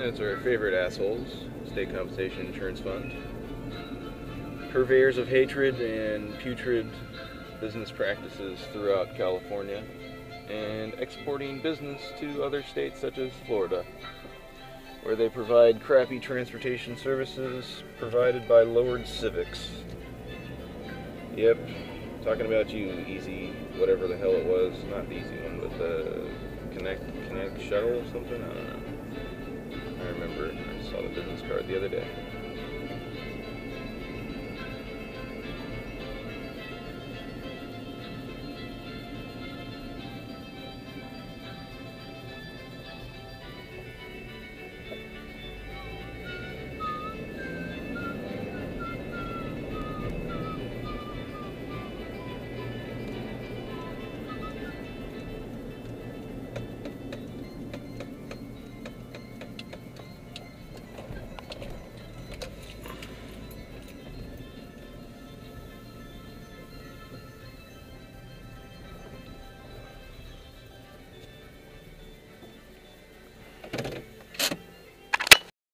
That's our favorite assholes, State Compensation Insurance Fund. Purveyors of hatred and putrid business practices throughout California and exporting business to other states such as Florida, where they provide crappy transportation services provided by lowered civics. Yep, talking about you, Easy, whatever the hell it was, not the Easy one, but the Connect Shuttle or something, I don't know. I remember, I saw the business card the other day.